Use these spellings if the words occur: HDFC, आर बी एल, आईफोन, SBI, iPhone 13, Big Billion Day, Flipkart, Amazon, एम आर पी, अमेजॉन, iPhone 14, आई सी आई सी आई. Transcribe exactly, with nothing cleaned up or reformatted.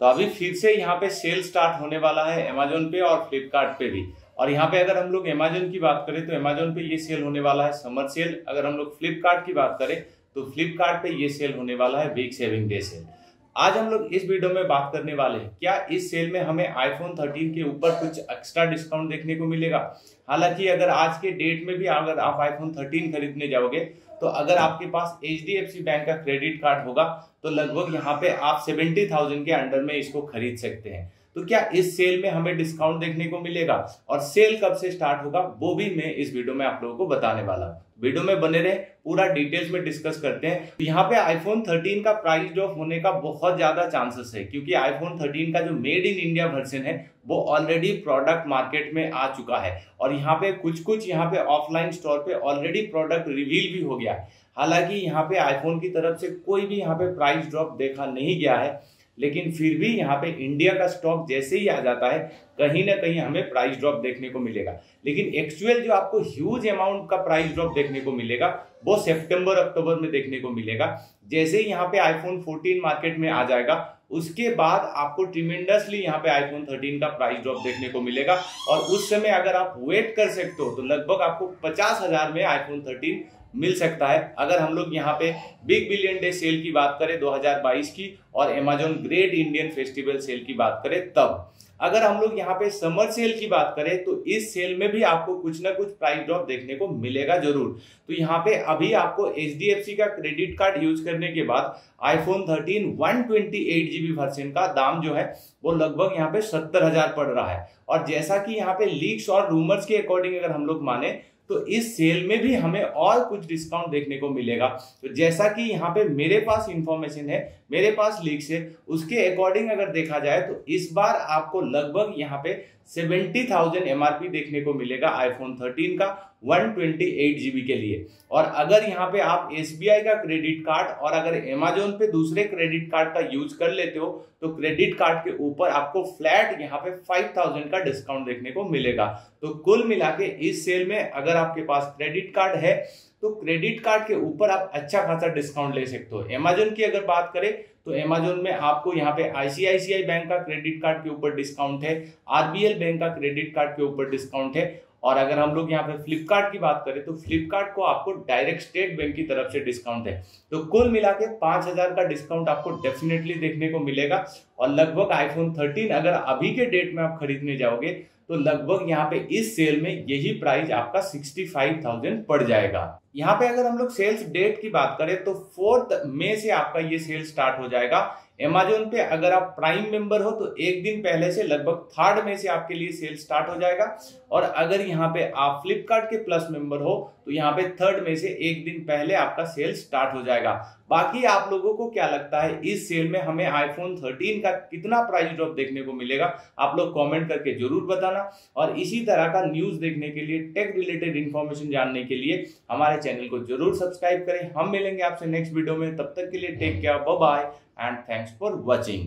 तो अभी फिर से यहाँ पे सेल स्टार्ट होने वाला है अमेजोन पे और फ्लिपकार्ट पे भी। और यहाँ पे अगर हम लोग अमेजोन की बात करें तो अमेजोन पे ये सेल होने वाला है समर सेल। अगर हम लोग फ्लिपकार्ट की बात करें तो फ्लिपकार्ट पे ये सेल होने वाला है बिग सेविंग डे सेल। आज हम लोग इस वीडियो में बात करने वाले हैं क्या इस सेल में हमें आईफोन थर्टीन के ऊपर कुछ एक्स्ट्रा डिस्काउंट देखने को मिलेगा। हालांकि अगर आज के डेट में भी अगर आप आईफोन थर्टीन खरीदने जाओगे तो अगर आपके पास H D F C bank का क्रेडिट कार्ड होगा तो लगभग यहाँ पे आप सत्तर हज़ार के अंडर में इसको खरीद सकते हैं। तो क्या इस सेल में हमें डिस्काउंट देखने को मिलेगा और सेल कब से स्टार्ट होगा वो भी मैं इस वीडियो में आप लोगों को बताने वाला हूं। वीडियो में बने रहे, पूरा डिटेल्स में डिस्कस करते हैं। तो यहाँ पे आईफोन थर्टीन का प्राइस ड्रॉप होने का बहुत ज्यादा चांसेस है क्योंकि आईफोन थर्टीन का जो मेड इन इंडिया वर्जन है वो ऑलरेडी प्रोडक्ट मार्केट में आ चुका है और यहाँ पे कुछ कुछ यहाँ पे ऑफलाइन स्टोर पे ऑलरेडी प्रोडक्ट रिवील भी हो गया है। हालांकि यहाँ पे आईफोन की तरफ से कोई भी यहाँ पे प्राइस ड्रॉप देखा नहीं गया है, लेकिन फिर भी यहाँ पे इंडिया का स्टॉक जैसे ही आ जाता है कहीं ना कहीं हमें प्राइस ड्रॉप देखने को मिलेगा। लेकिन एक्चुअल जो आपको ह्यूज अमाउंट का प्राइस ड्रॉप देखने को मिलेगा वो सितंबर अक्टूबर में देखने को मिलेगा। जैसे ही यहाँ पे आईफोन फोर्टीन मार्केट में आ जाएगा उसके बाद आपको ट्रिमेंडसली यहाँ पे आईफोन थर्टीन का प्राइस ड्रॉप देखने को मिलेगा। और उस समय अगर आप वेट कर सकते हो तो लगभग आपको पचास हजार में आईफोन थर्टीन मिल सकता है। अगर हम लोग यहाँ पे बिग बिलियन डे सेल की बात करें दो हज़ार बाईस की और अमेजॉन great Indian festival sale की बात करें तब। अगर हम लोग यहाँ पे समर सेल की बात करें तो इस सेल में भी आपको कुछ ना कुछ प्राइस ड्रॉप देखने को मिलेगा जरूर। तो यहाँ पे अभी आपको एच डी एफ सी का क्रेडिट कार्ड यूज करने के बाद आईफोन thirteen one twenty eight G B version का दाम जो है वो लगभग यहाँ पे सत्तर हजार पड़ रहा है। और जैसा कि यहाँ पे लीक्स और रूमर्स के अकॉर्डिंग अगर हम लोग माने तो इस सेल में भी हमें और कुछ डिस्काउंट देखने को मिलेगा। तो जैसा कि यहाँ पे मेरे पास इंफॉर्मेशन है, मेरे पास लीक्स है, उसके अकॉर्डिंग अगर देखा जाए तो इस बार आपको लगभग यहाँ पे सत्तर हज़ार एम आर पी देखने को मिलेगा आईफोन थर्टीन का one twenty eight G B के लिए। और अगर यहाँ पे आप एस बी आई का क्रेडिट कार्ड और अगर अमेजोन पे दूसरे क्रेडिट कार्ड का यूज कर लेते हो तो क्रेडिट कार्ड के ऊपर आपको फ्लैट यहाँ पे पाँच हज़ार का डिस्काउंट देखने को मिलेगा। तो कुल मिला के इस सेल में अगर आपके पास क्रेडिट कार्ड है तो क्रेडिट कार्ड के ऊपर आप अच्छा खासा डिस्काउंट ले सकते हो। अमेजोन की अगर बात करें तो अमेजोन में आपको यहाँ पे आई सी आई सी आई bank का क्रेडिट कार्ड के ऊपर डिस्काउंट है, आर बी एल बैंक का क्रेडिट कार्ड के ऊपर डिस्काउंट है। और अगर हम लोग यहाँ पे फ्लिपकार्ट की बात करें तो फ्लिपकार्ट को आपको डायरेक्ट स्टेट बैंक की तरफ से डिस्काउंट है। तो कुल मिला के पाँच हजार का डिस्काउंट आपको डेफिनेटली देखने को मिलेगा। और लगभग आईफोन थर्टीन अगर अभी के डेट में आप खरीदने जाओगे तो लगभग यहाँ पे इस सेल में यही प्राइस आपका पैंसठ हज़ार पड़ जाएगा। यहाँ पे अगर हम लोग सेल्स डेट की बात करें तो फोर्थ मई से आपका ये सेल स्टार्ट हो जाएगा। अमेजोन पे अगर आप प्राइम मेंबर हो तो एक दिन पहले से लगभग थर्ड मई से आपके लिए सेल स्टार्ट हो जाएगा। और अगर यहाँ पे आप फ्लिपकार्ट के प्लस मेंबर हो तो यहाँ पे थर्ड मई से एक दिन पहले आपका सेल स्टार्ट हो जाएगा। बाकी आप लोगों को क्या लगता है इस सेल में हमें आईफोन थर्टीन का कितना प्राइस ड्रॉप देखने को मिलेगा, आप लोग कमेंट करके जरूर बताना। और इसी तरह का न्यूज देखने के लिए, टेक रिलेटेड इंफॉर्मेशन जानने के लिए हमारे चैनल को जरूर सब्सक्राइब करें। हम मिलेंगे आपसे नेक्स्ट वीडियो में, तब तक के लिए take care, bye bye and thanks for watching.